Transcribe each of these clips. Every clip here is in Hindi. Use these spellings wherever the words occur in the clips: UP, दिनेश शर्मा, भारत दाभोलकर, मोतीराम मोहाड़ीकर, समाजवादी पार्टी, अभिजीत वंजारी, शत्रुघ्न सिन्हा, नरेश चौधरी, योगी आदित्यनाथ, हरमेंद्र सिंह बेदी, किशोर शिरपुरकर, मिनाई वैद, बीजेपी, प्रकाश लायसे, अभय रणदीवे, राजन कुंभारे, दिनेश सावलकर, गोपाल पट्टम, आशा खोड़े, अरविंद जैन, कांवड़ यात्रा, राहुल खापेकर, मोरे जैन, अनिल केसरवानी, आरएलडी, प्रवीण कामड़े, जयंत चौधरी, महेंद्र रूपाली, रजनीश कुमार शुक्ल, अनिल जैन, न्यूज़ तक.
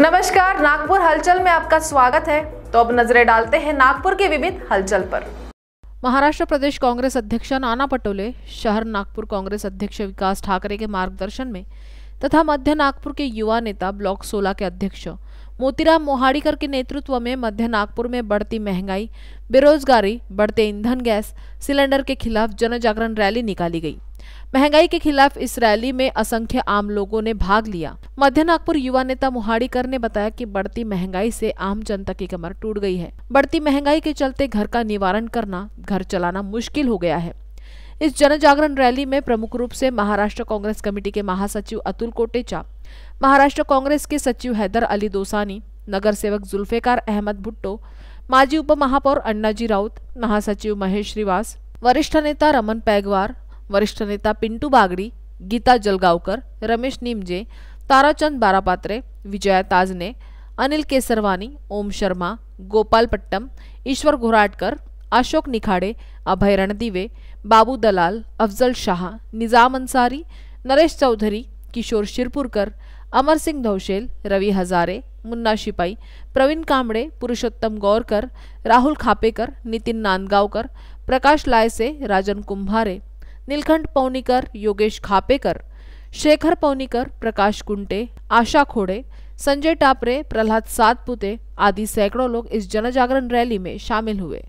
नमस्कार, नागपुर हलचल में आपका स्वागत है। तो अब नजरें डालते हैं नागपुर के विविध हलचल पर। महाराष्ट्र प्रदेश कांग्रेस अध्यक्ष नाना पटोले शहर नागपुर कांग्रेस अध्यक्ष विकास ठाकरे के मार्गदर्शन में तथा मध्य नागपुर के युवा नेता ब्लॉक 16 के अध्यक्ष मोतीराम मोहाड़ीकर के नेतृत्व में मध्य नागपुर में बढ़ती महंगाई, बेरोजगारी, बढ़ते ईंधन गैस सिलेंडर के खिलाफ जनजागरण रैली निकाली गई। महंगाई के खिलाफ इस रैली में असंख्य आम लोगों ने भाग लिया। मध्य नागपुर युवा नेता मोहाड़ीकर ने बताया कि बढ़ती महंगाई से आम जनता की कमर टूट गई है। बढ़ती महंगाई के चलते घर का निवारण करना, घर चलाना मुश्किल हो गया है। इस जनजागरण रैली में प्रमुख रूप से महाराष्ट्र कांग्रेस कमेटी के महासचिव अतुल कोटेचा, महाराष्ट्र कांग्रेस के सचिव हैदर अली दोसानी, नगर सेवक जुल्फेकार अहमद भुट्टो, माजी उप महापौर अन्नाजी राउत, महासचिव महेश श्रीवास, वरिष्ठ नेता रमन पैगवार, वरिष्ठ नेता पिंटू बागड़ी, गीता जलगांवकर, रमेश नीमजे, ताराचंद बारापात्रे, विजया ताजने, अनिल केसरवानी, ओम शर्मा, गोपाल पट्टम, ईश्वर घोराटकर, अशोक निखाड़े, अभय रणदीवे, बाबू दलाल, अफजल शाह, निजाम अंसारी, नरेश चौधरी, किशोर शिरपुरकर, अमर सिंह धौशेल, रवि हजारे, मुन्ना शिपाई, प्रवीण कामड़े, पुरुषोत्तम गौरकर, राहुल खापेकर, नितिन नांदगांवकर, प्रकाश लायसे, राजन कुंभारे, नीलकंठ पौनीकर, योगेश खापेकर, शेखर पौनीकर, प्रकाश कुंटे, आशा खोड़े, संजय टापरे, प्रहलाद सातपुते आदि सैकड़ों लोग इस जनजागरण रैली में शामिल हुए।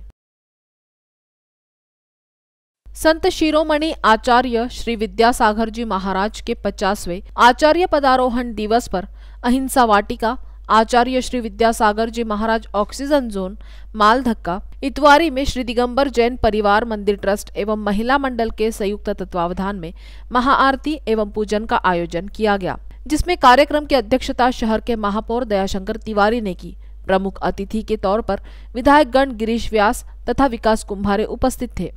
संत शिरोमणि आचार्य श्री विद्यासागर जी महाराज के 50वें आचार्य पदारोहण दिवस पर अहिंसा वाटिका, आचार्य श्री विद्यासागर जी महाराज ऑक्सीजन झोन, मालधक्का इतवारी में श्री दिगंबर जैन परिवार मंदिर ट्रस्ट एवं महिला मंडल के संयुक्त तत्वावधान में महाआरती एवं पूजन का आयोजन किया गया, जिसमें कार्यक्रम की अध्यक्षता शहर के महापौर दयाशंकर तिवारी ने की। प्रमुख अतिथि के तौर पर विधायकगण गिरीश व्यास तथा विकास कुंभारे उपस्थित थे।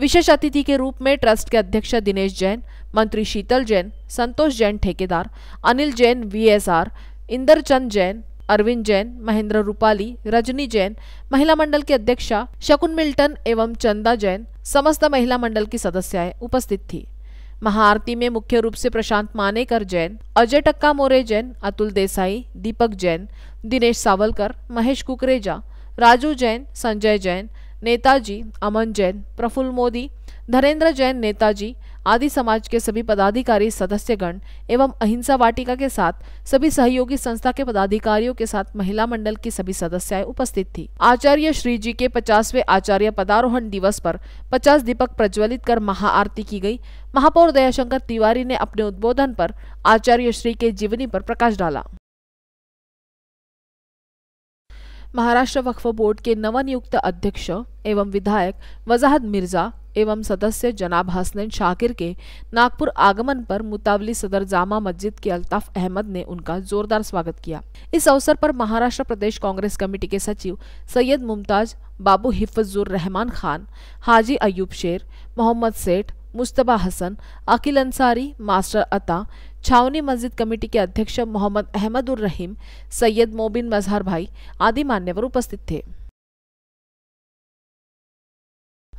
विशेष अतिथि के रूप में ट्रस्ट के अध्यक्ष दिनेश जैन, मंत्री शीतल जैन, संतोष जैन ठेकेदार, अनिल जैन VSR, इंदरचंद जैन, अरविंद जैन, महेंद्र रूपाली, रजनी जैन, महिला मंडल की अध्यक्षा शकुन मिल्टन एवं चंदा जैन समस्त महिला मंडल की सदस्याएं उपस्थित थी। महाआरती में मुख्य रूप से प्रशांत मानेकर जैन, अजय टक्का मोरे जैन, अतुल देसाई, दीपक जैन, दिनेश सावलकर, महेश कुकरेजा, राजू जैन, संजय जैन, नेताजी, अमन जैन, प्रफुल्ल मोदी, धरेंद्र जैन नेताजी आदि समाज के सभी पदाधिकारी, सदस्यगण एवं अहिंसा वाटिका के साथ सभी सहयोगी संस्था के पदाधिकारियों के साथ महिला मंडल की सभी सदस्याएं उपस्थित थी। आचार्य श्री जी के 50वें आचार्य पदारोहण दिवस पर 50 दीपक प्रज्वलित कर महाआरती की गई। महापौर दयाशंकर तिवारी ने अपने उद्बोधन पर आचार्य श्री के जीवनी पर प्रकाश डाला। महाराष्ट्र वक्फ बोर्ड के नवनियुक्त अध्यक्ष एवं विधायक वजाहत मिर्जा एवं सदस्य जनाब हसनैन शाकिर के नागपुर आगमन पर मुतावली सदर जामा मस्जिद के अल्ताफ अहमद ने उनका जोरदार स्वागत किया। इस अवसर पर महाराष्ट्र प्रदेश कांग्रेस कमेटी के सचिव सैयद मुमताज, बाबू हिफजुर रहमान खान, हाजी अयूब शेर, मोहम्मद सेठ, मुस्तबा हसन, अकील अंसारी, मास्टर अता, छावनी मस्जिद कमेटी के अध्यक्ष मोहम्मद अहमदुर रहीम, सैयद मोबिन मजहर भाई आदि मान्यवर उपस्थित थे।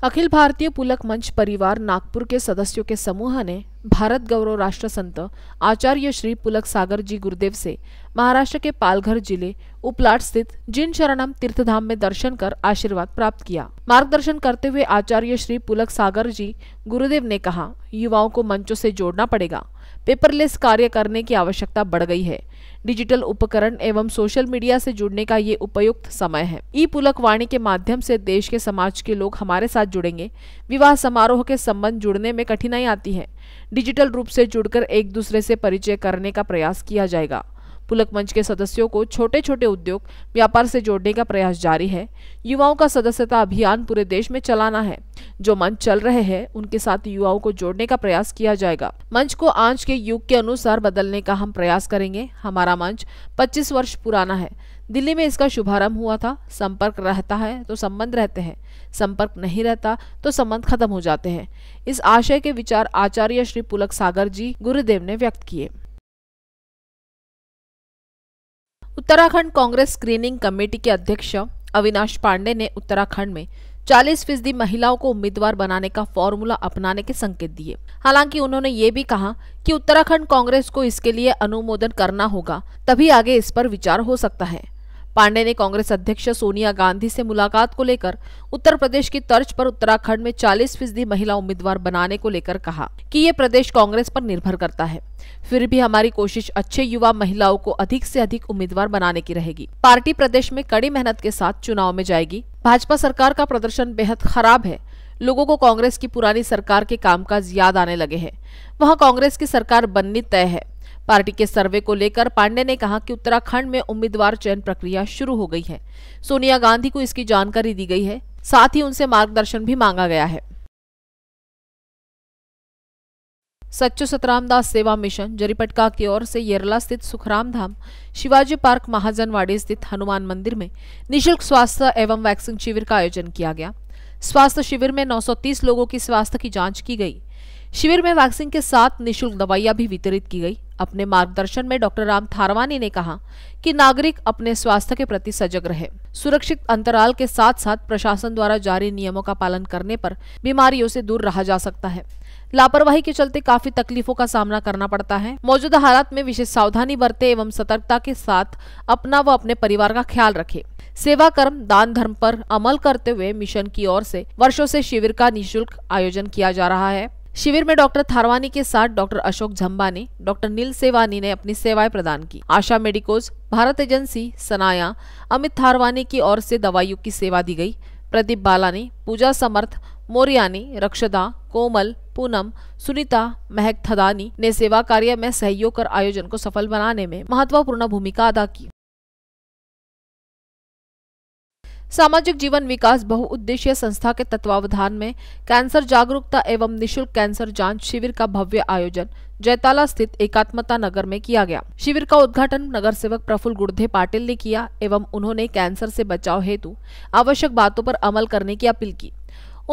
अखिल भारतीय पुलक मंच परिवार नागपुर के सदस्यों के समूह ने भारत गौरव राष्ट्र संत आचार्य श्री पुलक सागर जी गुरुदेव से महाराष्ट्र के पालघर जिले उपलाट स्थित जिन शरणम तीर्थधाम में दर्शन कर आशीर्वाद प्राप्त किया। मार्गदर्शन करते हुए आचार्य श्री पुलक सागर जी गुरुदेव ने कहा, युवाओं को मंचों से जोड़ना पड़ेगा। पेपरलेस कार्य करने की आवश्यकता बढ़ गई है। डिजिटल उपकरण एवं सोशल मीडिया से जुड़ने का ये उपयुक्त समय है। ई पुलक वाणी के माध्यम से देश के समाज के लोग हमारे साथ जुड़ेंगे। विवाह समारोह के संबंध जुड़ने में कठिनाई आती है। डिजिटल रूप से जुड़कर एक दूसरे से परिचय करने का प्रयास किया जाएगा। पुलक मंच के सदस्यों को छोटे छोटे उद्योग, व्यापार से जोड़ने का प्रयास जारी है। युवाओं का सदस्यता अभियान पूरे देश में चलाना है। जो मंच चल रहे हैं उनके साथ युवाओं को जोड़ने का प्रयास किया जाएगा। मंच को आज के युग के अनुसार बदलने का हम प्रयास करेंगे। हमारा मंच 25 वर्ष पुराना है। दिल्ली में इसका शुभारंभ हुआ था। संपर्क रहता है तो संबंध रहते हैं, संपर्क नहीं रहता तो संबंध खत्म हो जाते हैं। इस आशय के विचार आचार्य श्री पुलक सागर जी गुरुदेव ने व्यक्त किए। उत्तराखंड कांग्रेस स्क्रीनिंग कमेटी के अध्यक्ष अविनाश पांडे ने उत्तराखंड में 40% महिलाओं को उम्मीदवार बनाने का फॉर्मूला अपनाने के संकेत दिए। हालांकि उन्होंने ये भी कहा कि उत्तराखंड कांग्रेस को इसके लिए अनुमोदन करना होगा, तभी आगे इस पर विचार हो सकता है। पांडे ने कांग्रेस अध्यक्ष सोनिया गांधी से मुलाकात को लेकर उत्तर प्रदेश की तर्ज पर उत्तराखंड में 40% महिला उम्मीदवार बनाने को लेकर कहा कि ये प्रदेश कांग्रेस पर निर्भर करता है, फिर भी हमारी कोशिश अच्छे युवा महिलाओं को अधिक से अधिक उम्मीदवार बनाने की रहेगी। पार्टी प्रदेश में कड़ी मेहनत के साथ चुनाव में जाएगी। भाजपा सरकार का प्रदर्शन बेहद खराब है। लोगों को कांग्रेस की पुरानी सरकार के कामकाज याद आने लगे हैं। वहां कांग्रेस की सरकार बननी तय है। पार्टी के सर्वे को लेकर पांडे ने कहा कि उत्तराखंड में उम्मीदवार चयन प्रक्रिया शुरू हो गई है। सोनिया गांधी को इसकी जानकारी दी गई है, साथ ही उनसे मार्गदर्शन भी मांगा गया है। सच्चो सतरामदास सेवा मिशन जरीपटका की ओर से येरला स्थित सुखराम धाम, शिवाजी पार्क, महाजनवाड़ी स्थित हनुमान मंदिर में निःशुल्क स्वास्थ्य एवं वैक्सीन शिविर का आयोजन किया गया। स्वास्थ्य शिविर में 930 लोगों की स्वास्थ्य की जांच की गई। शिविर में वैक्सीन के साथ निःशुल्क दवाइयां भी वितरित की गई। अपने मार्गदर्शन में डॉक्टर राम थारवानी ने कहा कि नागरिक अपने स्वास्थ्य के प्रति सजग रहे, सुरक्षित अंतराल के साथ साथ प्रशासन द्वारा जारी नियमों का पालन करने पर बीमारियों से दूर रहा जा सकता है। लापरवाही के चलते काफी तकलीफों का सामना करना पड़ता है। मौजूदा हालात में विशेष सावधानी बरते एवं सतर्कता के साथ अपना व अपने परिवार का ख्याल रखें। सेवा कर्म दान धर्म पर अमल करते हुए मिशन की ओर से वर्षों से शिविर का निःशुल्क आयोजन किया जा रहा है। शिविर में डॉक्टर थारवानी के साथ डॉक्टर अशोक झंबानी, डॉक्टर नील सेवानी ने अपनी सेवाएं प्रदान की। आशा मेडिकोज, भारत एजेंसी, सनाया, अमित थारवानी की ओर से दवाइयों की सेवा दी गई। प्रदीप बालानी, पूजा समर्थ मोरियानी, रक्षदा, कोमल, पूनम, सुनीता, महक थदानी ने सेवा कार्य में सहयोग कर आयोजन को सफल बनाने में महत्वपूर्ण भूमिका अदा की। सामाजिक जीवन विकास बहुउद्देशीय संस्था के तत्वावधान में कैंसर जागरूकता एवं निःशुल्क कैंसर जांच शिविर का भव्य आयोजन जयताला स्थित एकात्मता नगर में किया गया। शिविर का उद्घाटन नगर सेवक प्रफुल्ल गुर्धे पाटिल ने किया एवं उन्होंने कैंसर से बचाव हेतु आवश्यक बातों पर अमल करने की अपील की।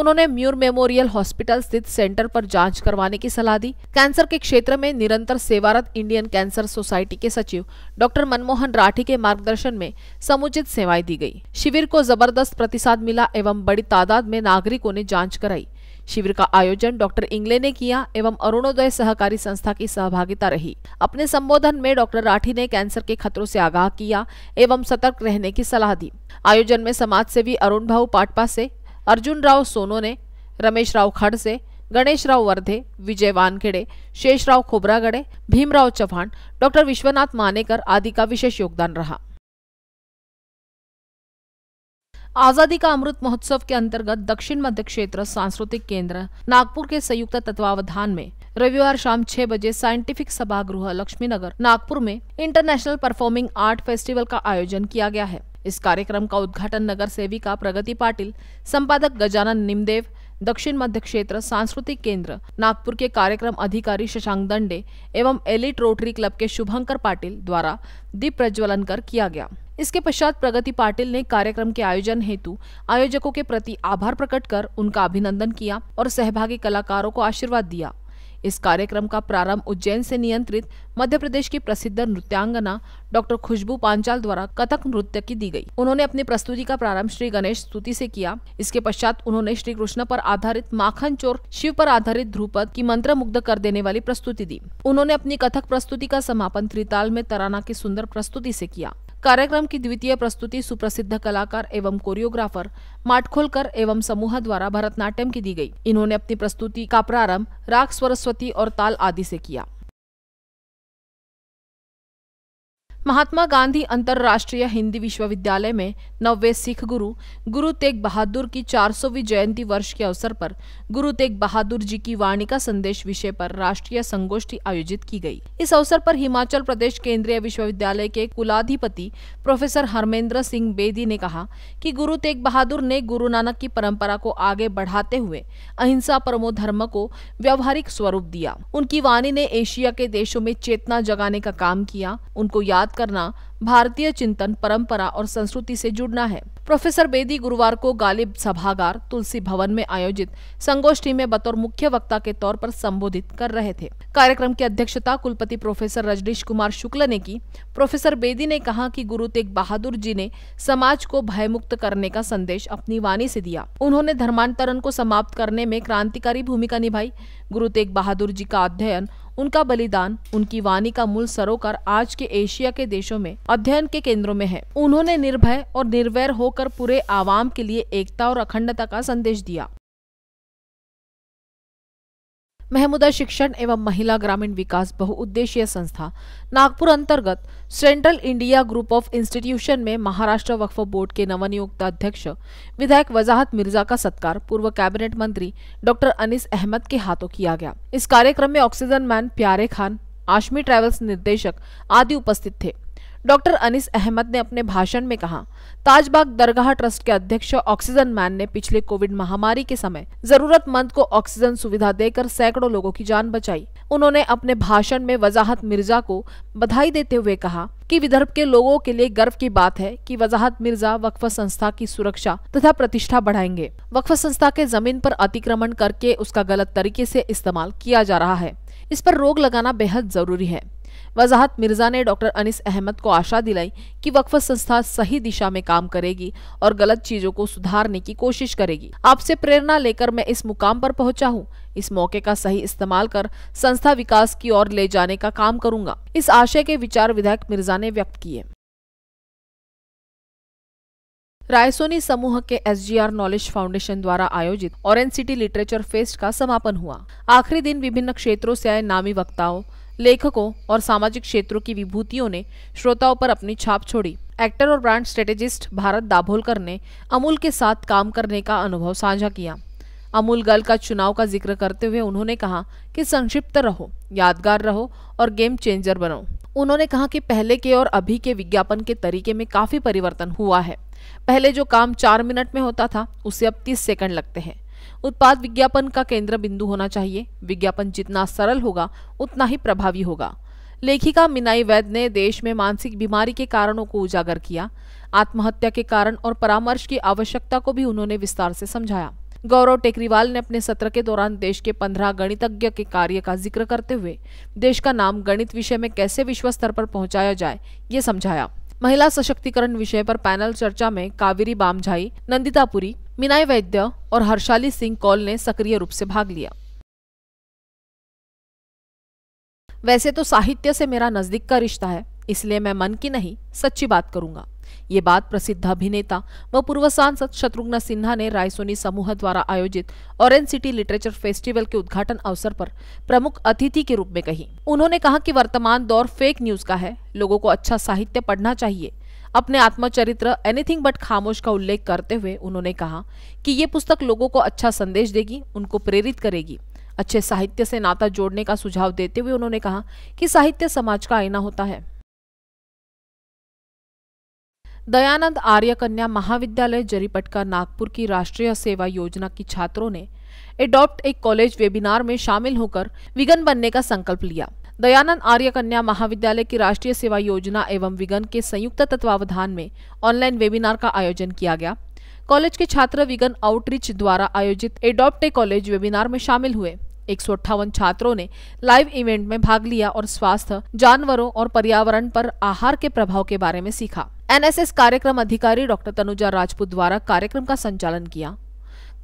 उन्होंने म्यूर मेमोरियल हॉस्पिटल स्थित सेंटर पर जांच करवाने की सलाह दी। कैंसर के क्षेत्र में निरंतर सेवारत इंडियन कैंसर सोसाइटी के सचिव डॉक्टर मनमोहन राठी के मार्गदर्शन में समुचित सेवाएं दी गई। शिविर को जबरदस्त प्रतिसाद मिला एवं बड़ी तादाद में नागरिकों ने जांच कराई। शिविर का आयोजन डॉक्टर इंगले ने किया एवं अरुणोदय सहकारी संस्था की सहभागिता रही। अपने संबोधन में डॉक्टर राठी ने कैंसर के खतरों से आगाह किया एवं सतर्क रहने की सलाह दी। आयोजन में समाज सेवी अरुण भाऊ पाटपा से, अर्जुन राव सोनो ने, रमेश राव खड़से, गणेश राव वर्धे, विजय वानखेड़े, शेषराव खोबरागड़े, भीमराव चौहान, डॉक्टर विश्वनाथ मानेकर आदि का विशेष योगदान रहा। आजादी का अमृत महोत्सव के अंतर्गत दक्षिण मध्य क्षेत्र सांस्कृतिक केंद्र नागपुर के संयुक्त तत्वावधान में रविवार शाम 6 बजे साइंटिफिक सभागृह लक्ष्मीनगर नागपुर में इंटरनेशनल परफॉर्मिंग आर्ट फेस्टिवल का आयोजन किया गया है। इस कार्यक्रम का उद्घाटन नगर सेविका प्रगति पाटिल, संपादक गजानन निमदेव, दक्षिण मध्य क्षेत्र सांस्कृतिक केंद्र नागपुर के कार्यक्रम अधिकारी शशांक दंडे एवं एलिट रोटरी क्लब के शुभंकर पाटिल द्वारा दीप प्रज्वलन कर किया गया। इसके पश्चात प्रगति पाटिल ने कार्यक्रम के आयोजन हेतु आयोजकों के प्रति आभार प्रकट कर उनका अभिनंदन किया और सहभागी कलाकारों को आशीर्वाद दिया। इस कार्यक्रम का प्रारंभ उज्जैन से नियंत्रित मध्य प्रदेश की प्रसिद्ध नृत्यांगना डॉक्टर खुशबू पांचाल द्वारा कथक नृत्य की दी गई। उन्होंने अपनी प्रस्तुति का प्रारंभ श्री गणेश स्तुति से किया। इसके पश्चात उन्होंने श्री कृष्ण पर आधारित माखन चोर, शिव पर आधारित ध्रुपद की मंत्रमुग्ध कर देने वाली प्रस्तुति दी। उन्होंने अपनी कथक प्रस्तुति का समापन त्रिताल में तराना की सुंदर प्रस्तुति से किया। कार्यक्रम की द्वितीय प्रस्तुति सुप्रसिद्ध कलाकार एवं कोरियोग्राफर माटखोलकर एवं समूह द्वारा भरतनाट्यम की दी गई। इन्होंने अपनी प्रस्तुति का प्रारंभ राग सरस्वती और ताल आदि से किया। महात्मा गांधी अंतरराष्ट्रीय हिंदी विश्वविद्यालय में 90वें सिख गुरु गुरु तेग बहादुर की 400वीं जयंती वर्ष के अवसर पर गुरु तेग बहादुर जी की वाणी का संदेश विषय पर राष्ट्रीय संगोष्ठी आयोजित की गई। इस अवसर पर हिमाचल प्रदेश केंद्रीय विश्वविद्यालय के कुलाधिपति प्रोफेसर हरमेंद्र सिंह बेदी ने कहा कि गुरु तेग बहादुर ने गुरु नानक की परंपरा को आगे बढ़ाते हुए अहिंसा परमो धर्म को व्यावहारिक स्वरूप दिया। उनकी वाणी ने एशिया के देशों में चेतना जगाने का काम किया। उनको याद याद करना भारतीय चिंतन, परंपरा और संस्कृति से जुड़ना है। प्रोफेसर बेदी गुरुवार को गालिब सभागार तुलसी भवन में आयोजित संगोष्ठी में बतौर मुख्य वक्ता के तौर पर संबोधित कर रहे थे। कार्यक्रम की अध्यक्षता कुलपति प्रोफेसर रजनीश कुमार शुक्ल ने की। प्रोफेसर बेदी ने कहा कि गुरु तेग बहादुर जी ने समाज को भयमुक्त करने का संदेश अपनी वाणी से दिया। उन्होंने धर्मांतरण को समाप्त करने में क्रांतिकारी भूमिका निभाई। गुरु तेग बहादुर जी का अध्ययन, उनका बलिदान, उनकी वाणी का मूल सरोकार आज के एशिया के देशों में अध्ययन के केंद्रों में है। उन्होंने निर्भय और निर्वैर होकर पूरे आवाम के लिए एकता और अखंडता का संदेश दिया। महमुदा शिक्षण एवं महिला ग्रामीण विकास बहुउद्देशीय संस्था नागपुर अंतर्गत central India group of institution में महाराष्ट्र वक्फ बोर्ड के नवनियुक्त अध्यक्ष विधायक वजाहत मिर्जा का सत्कार पूर्व कैबिनेट मंत्री डॉक्टर अनीस अहमद के हाथों किया गया। इस कार्यक्रम में ऑक्सीजन मैन प्यारे खान, आशमी ट्रैवल्स निर्देशक आदि उपस्थित थे। डॉक्टर अनीस अहमद ने अपने भाषण में कहा, ताजबाग दरगाह ट्रस्ट के अध्यक्ष ऑक्सीजन मैन ने पिछले कोविड महामारी के समय जरूरतमंद को ऑक्सीजन सुविधा देकर सैकड़ों लोगों की जान बचाई। उन्होंने अपने भाषण में वजाहत मिर्जा को बधाई देते हुए कहा कि विदर्भ के लोगों के लिए गर्व की बात है कि वजाहत मिर्जा वक्फ संस्था की सुरक्षा तथा प्रतिष्ठा बढ़ाएंगे। वक्फ संस्था के जमीन पर अतिक्रमण करके उसका गलत तरीके से इस्तेमाल किया जा रहा है। इस पर रोक लगाना बेहद जरूरी है। वजाहत मिर्जा ने डॉक्टर अनीस अहमद को आशा दिलाई कि वक्फ संस्था सही दिशा में काम करेगी और गलत चीजों को सुधारने की कोशिश करेगी। आपसे प्रेरणा लेकर मैं इस मुकाम पर पहुंचा हूं। इस मौके का सही इस्तेमाल कर संस्था विकास की ओर ले जाने का काम करूंगा। इस आशय के विचार विधायक मिर्जा ने व्यक्त किए। रायसोनी समूह के एसजीआर नॉलेज फाउंडेशन द्वारा आयोजित ऑरेंज सिटी लिटरेचर फेस्ट का समापन हुआ। आखिरी दिन विभिन्न क्षेत्रों से आए नामी वक्ताओं, लेखकों और सामाजिक क्षेत्रों की विभूतियों ने श्रोताओं पर अपनी छाप छोड़ी। एक्टर और ब्रांड स्ट्रेटेजिस्ट भारत दाभोलकर ने अमूल के साथ काम करने का अनुभव साझा किया। अमूल गर्ल का चुनाव का जिक्र करते हुए उन्होंने कहा कि संक्षिप्त रहो, यादगार रहो और गेम चेंजर बनो। उन्होंने कहा कि पहले के और अभी के विज्ञापन के तरीके में काफी परिवर्तन हुआ है। पहले जो काम 4 मिनट में होता था उसे अब 30 सेकंड लगते हैं। उत्पाद विज्ञापन का केंद्र बिंदु होना चाहिए। विज्ञापन जितना सरल होगा उतना ही प्रभावी होगा। लेखिका मिनाई वैद ने देश में मानसिक बीमारी के कारणों को उजागर किया। आत्महत्या के कारण और परामर्श की आवश्यकता को भी उन्होंने विस्तार से समझाया। गौरव टेकरीवाल ने अपने सत्र के दौरान देश के 15 गणितज्ञ के कार्य का जिक्र करते हुए देश का नाम गणित विषय में कैसे विश्व स्तर पर पहुंचाया जाए ये समझाया। महिला सशक्तिकरण विषय पर पैनल चर्चा में कावेरी बामझाई, नंदितापुरी, मिनाई वैद्य और हर्षाली सिंह कौल ने सक्रिय रूप से भाग लिया। वैसे तो साहित्य से मेरा नजदीक का रिश्ता है, इसलिए मैं मन की नहीं सच्ची बात करूंगा। ये बात प्रसिद्ध अभिनेता व पूर्व सांसद शत्रुघ्न सिन्हा ने रायसोनी समूह द्वारा आयोजित ऑरेंज सिटी लिटरेचर फेस्टिवल के उद्घाटन अवसर पर प्रमुख अतिथि के रूप में कही। उन्होंने कहा कि वर्तमान दौर फेक न्यूज का है, लोगों को अच्छा साहित्य पढ़ना चाहिए। अपने आत्मचरित्र एनीथिंग बट खामोश का उल्लेख करते हुए उन्होंने कहा कि ये पुस्तक लोगों को अच्छा संदेश देगी, उनको प्रेरित करेगी। अच्छे साहित्य से नाता जोड़ने का सुझाव देते हुए उन्होंने कहा कि साहित्य समाज का आईना होता है। दयानंद आर्य कन्या महाविद्यालय जरीपटका नागपुर की राष्ट्रीय सेवा योजना की छात्रों ने एडॉप्ट एक कॉलेज वेबिनार में शामिल होकर विगन बनने का संकल्प लिया। दयानंद आर्य कन्या महाविद्यालय की राष्ट्रीय सेवा योजना एवं विगन के संयुक्त तत्वावधान में ऑनलाइन वेबिनार का आयोजन किया गया। कॉलेज के छात्र विगन आउटरीच द्वारा आयोजित एडॉप्ट ए कॉलेज वेबिनार में शामिल हुए। 158 छात्रों ने लाइव इवेंट में भाग लिया और स्वास्थ्य, जानवरों और पर्यावरण पर आहार के प्रभाव के बारे में सीखा। एनएसएस कार्यक्रम अधिकारी डॉक्टर तनुजा राजपूत द्वारा कार्यक्रम का संचालन किया।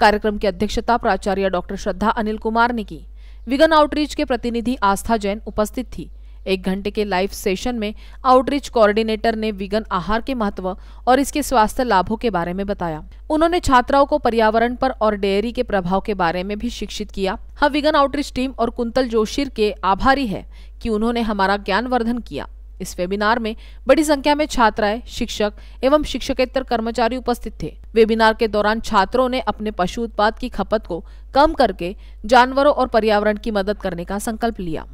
कार्यक्रम की अध्यक्षता प्राचार्य डॉक्टर श्रद्धा अनिल कुमार ने की। विगन आउटरीच के प्रतिनिधि आस्था जैन उपस्थित थी। 1 घंटे के लाइव सेशन में आउटरीच कोऑर्डिनेटर ने विगन आहार के महत्व और इसके स्वास्थ्य लाभों के बारे में बताया। उन्होंने छात्राओं को पर्यावरण पर और डेयरी के प्रभाव के बारे में भी शिक्षित किया। हम विगन आउटरीच टीम और कुंतल जोशीर के आभारी है कि उन्होंने हमारा ज्ञानवर्धन किया। इस वेबिनार में बड़ी संख्या में छात्राएं, शिक्षक एवं शिक्षकेतर कर्मचारी उपस्थित थे। वेबिनार के दौरान छात्रों ने अपने पशु उत्पाद की खपत को कम करके जानवरों और पर्यावरण की मदद करने का संकल्प लिया।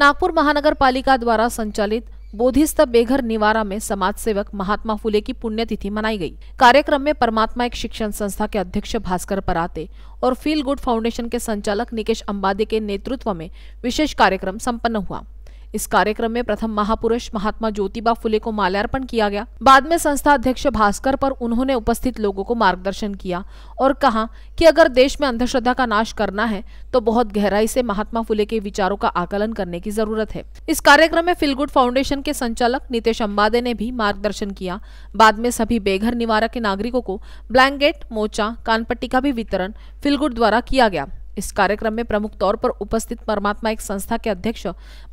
नागपुर महानगर पालिका द्वारा संचालित बोधिस्थ बेघर निवारा में समाज सेवक महात्मा फुले की पुण्यतिथि मनाई गई। कार्यक्रम में परमात्मा एक शिक्षण संस्था के अध्यक्ष भास्कर पराते और फील गुड फाउंडेशन के संचालक निकेश अंबादे के नेतृत्व में विशेष कार्यक्रम संपन्न हुआ। इस कार्यक्रम में प्रथम महापुरुष महात्मा ज्योतिबा फुले को माल्यार्पण किया गया। बाद में संस्था अध्यक्ष भास्कर पर उन्होंने उपस्थित लोगों को मार्गदर्शन किया और कहा कि अगर देश में अंधश्रद्धा का नाश करना है तो बहुत गहराई से महात्मा फुले के विचारों का आकलन करने की जरूरत है। इस कार्यक्रम में फिलगुड फाउंडेशन के संचालक नितेश अम्बादे ने भी मार्गदर्शन किया। बाद में सभी बेघर निवारक के नागरिकों को ब्लैंकेट, मोचा, कानपट्टी का भी वितरण फिलगुड द्वारा किया गया। इस कार्यक्रम में प्रमुख तौर पर उपस्थित परमात्मा एक संस्था के अध्यक्ष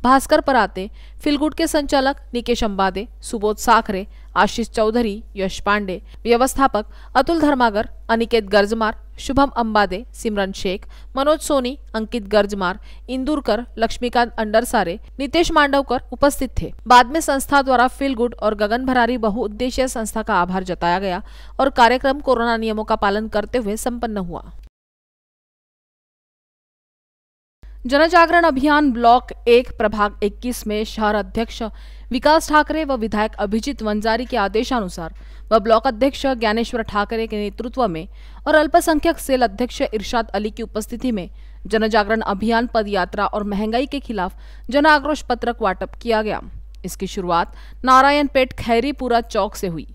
भास्कर पराते, फिलगुड के संचालक निकेश अम्बादे, सुबोध साखरे, आशीष चौधरी, यश पांडे, व्यवस्थापक अतुल धर्मागर, अनिकेत गर्जमार, शुभम अम्बादे, सिमरन शेख, मनोज सोनी, अंकित गर्जमार, इंदूरकर, लक्ष्मीकांत अंडरसारे, नितेश मांडवकर उपस्थित थे। बाद में संस्था द्वारा फील गुड और गगन भरारी बहुउद्देशीय संस्था का आभार जताया गया और कार्यक्रम कोरोना नियमों का पालन करते हुए संपन्न हुआ। जनजागरण अभियान ब्लॉक 1 प्रभाग 21 में शहर अध्यक्ष विकास ठाकरे व विधायक अभिजीत वंजारी के आदेशानुसार व ब्लॉक अध्यक्ष ज्ञानेश्वर ठाकरे के नेतृत्व में और अल्पसंख्यक सेल अध्यक्ष इरशाद अली की उपस्थिति में जनजागरण अभियान, पदयात्रा और महंगाई के खिलाफ जन आक्रोश पत्रक वाटप किया गया। इसकी शुरुआत नारायण पेट खैरीपुरा चौक से हुई।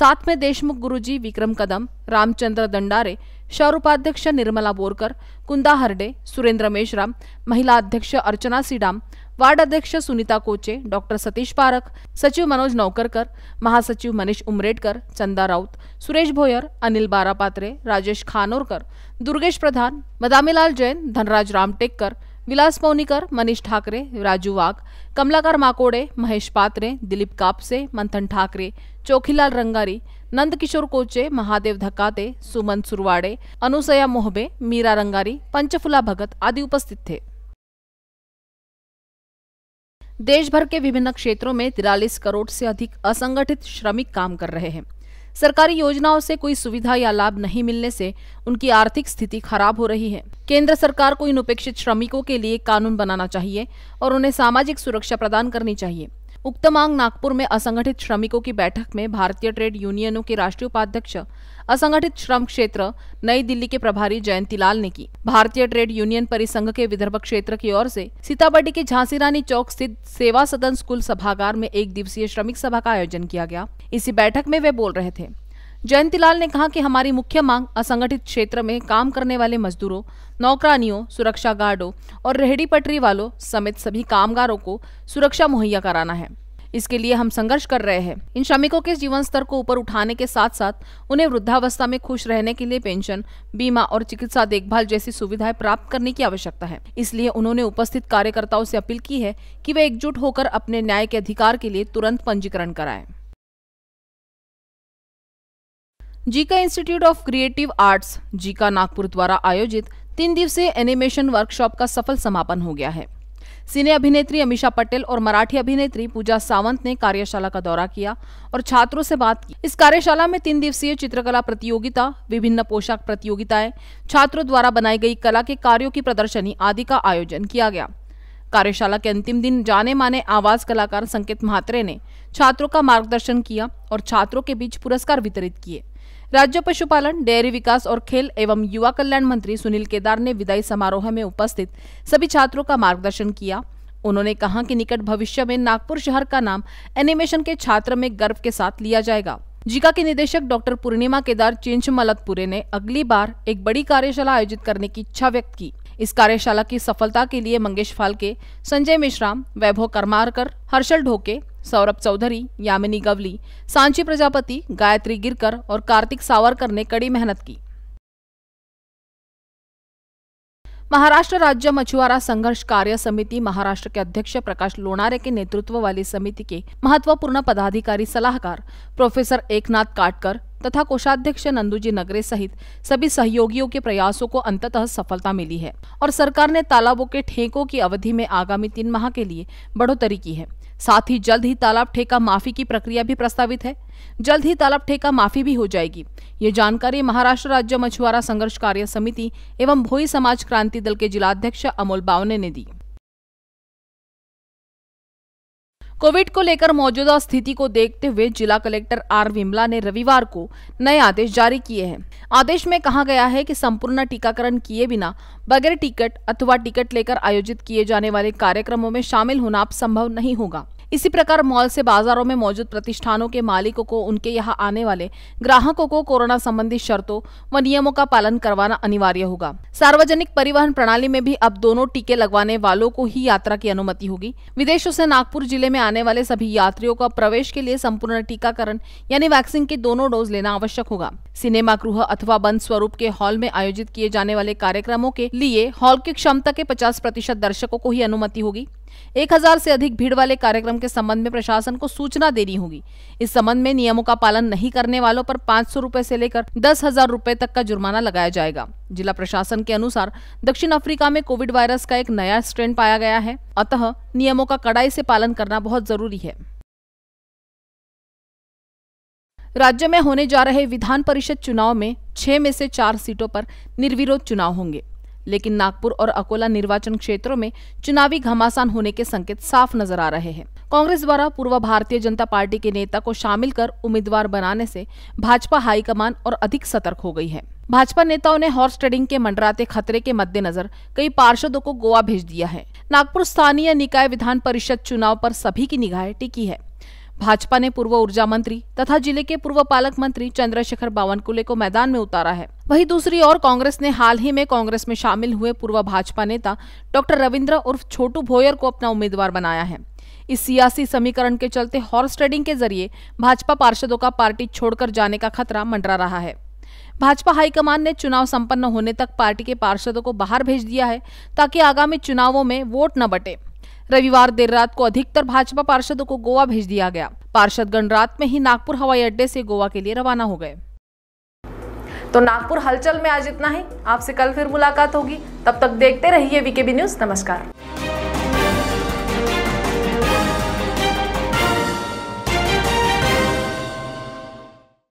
साथ में देशमुख गुरुजी, विक्रम कदम, रामचंद्र दंडारे, शहर उपाध्यक्ष निर्मला बोरकर, कुंदा हरडे, सुरेंद्र मेश्राम, महिला अध्यक्ष अर्चना सीडाम, वार्ड अध्यक्ष सुनीता कोचे, डॉक्टर सतीश पारख, सचिव मनोज नौकरकर, महासचिव मनीष उमरेडकर, चंदा राउत, सुरेश भोयर, अनिल बारापात्रे, राजेश खानोरकर, दुर्गेश प्रधान, मदामीलाल जैन, धनराज रामटेककर, विलास पौनीकर, मनीष ठाकरे, राजू वाघ, कमलाकर माकोड़े, महेश पात्रे, दिलीप कापसे, मंथन ठाकरे, चोखीलाल रंगारी, नंदकिशोर कोचे, महादेव धकाते, सुमन सुरवाड़े, अनुसया मोहबे, मीरा रंगारी, पंचफुला भगत आदि उपस्थित थे। देश भर के विभिन्न क्षेत्रों में 43 करोड़ से अधिक असंगठित श्रमिक काम कर रहे हैं। सरकारी योजनाओं से कोई सुविधा या लाभ नहीं मिलने से उनकी आर्थिक स्थिति खराब हो रही है। केंद्र सरकार को इन उपेक्षित श्रमिकों के लिए कानून बनाना चाहिए और उन्हें सामाजिक सुरक्षा प्रदान करनी चाहिए। उक्त मांग नागपुर में असंगठित श्रमिकों की बैठक में भारतीय ट्रेड यूनियनों के राष्ट्रीय उपाध्यक्ष असंगठित श्रम क्षेत्र नई दिल्ली के प्रभारी जयंतीलाल ने की। भारतीय ट्रेड यूनियन परिसंघ के विदर्भ क्षेत्र की ओर से सीतामढ़ी के झांसी रानी चौक स्थित सेवा सदन स्कूल सभागार में एक दिवसीय श्रमिक सभा का आयोजन किया गया। इसी बैठक में वे बोल रहे थे। जयंतीलाल ने कहा कि हमारी मुख्य मांग असंगठित क्षेत्र में काम करने वाले मजदूरों, नौकरानियों, सुरक्षा गार्डों और रेहड़ी पटरी वालों समेत सभी कामगारों को सुरक्षा मुहैया कराना है। इसके लिए हम संघर्ष कर रहे हैं। इन श्रमिकों के जीवन स्तर को ऊपर उठाने के साथ साथ उन्हें वृद्धावस्था में खुश रहने के लिए पेंशन, बीमा और चिकित्सा देखभाल जैसी सुविधाएं प्राप्त करने की आवश्यकता है। इसलिए उन्होंने उपस्थित कार्यकर्ताओं से अपील की है कि वे एकजुट होकर अपने न्याय के अधिकार के लिए तुरंत पंजीकरण कराएं। Zika institute of creative arts Zika Nagpur द्वारा आयोजित 3 दिवसीय एनिमेशन वर्कशॉप का सफल समापन हो गया है। सिने अभिनेत्री अमीषा पटेल और मराठी अभिनेत्री पूजा सावंत ने कार्यशाला का दौरा किया और छात्रों से बात की। इस कार्यशाला में 3 दिवसीय चित्रकला प्रतियोगिता, विभिन्न पोशाक प्रतियोगिताएं, छात्रों द्वारा बनाई गई कला के कार्यों की प्रदर्शनी आदि का आयोजन किया गया। कार्यशाला के अंतिम दिन जाने माने आवाज कलाकार संकेत म्हात्रे ने छात्रों का मार्गदर्शन किया और छात्रों के बीच पुरस्कार वितरित किए। राज्य पशुपालन, डेयरी विकास और खेल एवं युवा कल्याण मंत्री सुनील केदार ने विदाई समारोह में उपस्थित सभी छात्रों का मार्गदर्शन किया। उन्होंने कहा कि निकट भविष्य में नागपुर शहर का नाम एनिमेशन के छात्र में गर्व के साथ लिया जाएगा। जीका के निदेशक डॉक्टर पूर्णिमा केदार चिंचमलतपुरे ने अगली बार एक बड़ी कार्यशाला आयोजित करने की इच्छा व्यक्त की। इस कार्यशाला की सफलता के लिए मंगेश फालके, संजय मिश्राम, वैभव करमारकर, हर्षल ढोके, सौरभ चौधरी, यामिनी गवली, सांची प्रजापति, गायत्री गिरकर और कार्तिक सावरकर ने कड़ी मेहनत की। महाराष्ट्र राज्य मछुआरा संघर्ष कार्य समिति महाराष्ट्र के अध्यक्ष प्रकाश लोणारे के नेतृत्व वाली समिति के महत्वपूर्ण पदाधिकारी सलाहकार प्रोफेसर एकनाथ काटकर तथा कोषाध्यक्ष नंदूजी नगरे सहित सभी सहयोगियों के प्रयासों को अंततः सफलता मिली है और सरकार ने तालाबों के ठेकों की अवधि में आगामी 3 माह के लिए बढ़ोतरी की है। साथ ही जल्द ही तालाब ठेका माफी की प्रक्रिया भी प्रस्तावित है। जल्द ही तालाब ठेका माफी भी हो जाएगी। ये जानकारी महाराष्ट्र राज्य मछुआरा संघर्ष कार्य समिति एवं भोई समाज क्रांति दल के जिलाध्यक्ष अमोल बावने ने दी। कोविड को लेकर मौजूदा स्थिति को देखते हुए जिला कलेक्टर आर विमला ने रविवार को नए आदेश जारी किए हैं। आदेश में कहा गया है कि संपूर्ण टीकाकरण किए बिना बगैर टिकट अथवा टिकट लेकर आयोजित किए जाने वाले कार्यक्रमों में शामिल होना अब संभव नहीं होगा। इसी प्रकार मॉल से बाजारों में मौजूद प्रतिष्ठानों के मालिकों को उनके यहां आने वाले ग्राहकों को कोरोना संबंधी शर्तों व नियमों का पालन करवाना अनिवार्य होगा। सार्वजनिक परिवहन प्रणाली में भी अब दोनों टीके लगवाने वालों को ही यात्रा की अनुमति होगी। विदेशों से नागपुर जिले में आने वाले सभी यात्रियों का प्रवेश के लिए संपूर्ण टीकाकरण यानी वैक्सीन के दोनों डोज लेना आवश्यक होगा। सिनेमा गृह अथवा बंद स्वरूप के हॉल में आयोजित किए जाने वाले कार्यक्रमों के लिए हॉल की क्षमता के 50% दर्शकों को ही अनुमति होगी। 1000 से अधिक भीड़ वाले कार्यक्रम के संबंध में प्रशासन को सूचना देनी होगी। इस संबंध में नियमों का पालन नहीं करने वालों पर 500 रुपए से लेकर 10,000 रुपए तक का जुर्माना लगाया जाएगा। जिला प्रशासन के अनुसार दक्षिण अफ्रीका में कोविड वायरस का एक नया स्ट्रेन पाया गया है, अतः नियमों का कड़ाई से पालन करना बहुत जरूरी है। राज्य में होने जा रहे विधान परिषद चुनाव में 6 में से 4 सीटों पर निर्विरोध चुनाव होंगे, लेकिन नागपुर और अकोला निर्वाचन क्षेत्रों में चुनावी घमासान होने के संकेत साफ नजर आ रहे हैं। कांग्रेस द्वारा पूर्व भारतीय जनता पार्टी के नेता को शामिल कर उम्मीदवार बनाने से भाजपा हाईकमान और अधिक सतर्क हो गई है। भाजपा नेताओं ने हॉर्स ट्रेडिंग के मंडराते खतरे के मद्देनजर कई पार्षदों को गोवा भेज दिया है। नागपुर स्थानीय निकाय विधान परिषद चुनाव पर सभी की निगाहें टिकी है। भाजपा ने पूर्व ऊर्जा मंत्री तथा जिले के पूर्व पालक मंत्री चंद्रशेखर बावनकुले को मैदान में उतारा है। वहीं दूसरी ओर कांग्रेस ने हाल ही में कांग्रेस में शामिल हुए पूर्व भाजपा नेता डॉक्टर रविंद्र उर्फ छोटू भोयर को अपना उम्मीदवार बनाया है। इस सियासी समीकरण के चलते हॉर्स ट्रेडिंग के जरिए भाजपा पार्षदों का पार्टी छोड़कर जाने का खतरा मंडरा रहा है। भाजपा हाईकमान ने चुनाव संपन्न होने तक पार्टी के पार्षदों को बाहर भेज दिया है ताकि आगामी चुनावों में वोट न बटे। रविवार देर रात को अधिकतर भाजपा पार्षदों को गोवा भेज दिया गया। पार्षदगण रात में ही नागपुर हवाई अड्डे से गोवा के लिए रवाना हो गए। तो नागपुर हलचल में आज इतना ही। आपसे कल फिर मुलाकात होगी, तब तक देखते रहिए वीकेबी न्यूज़। नमस्कार।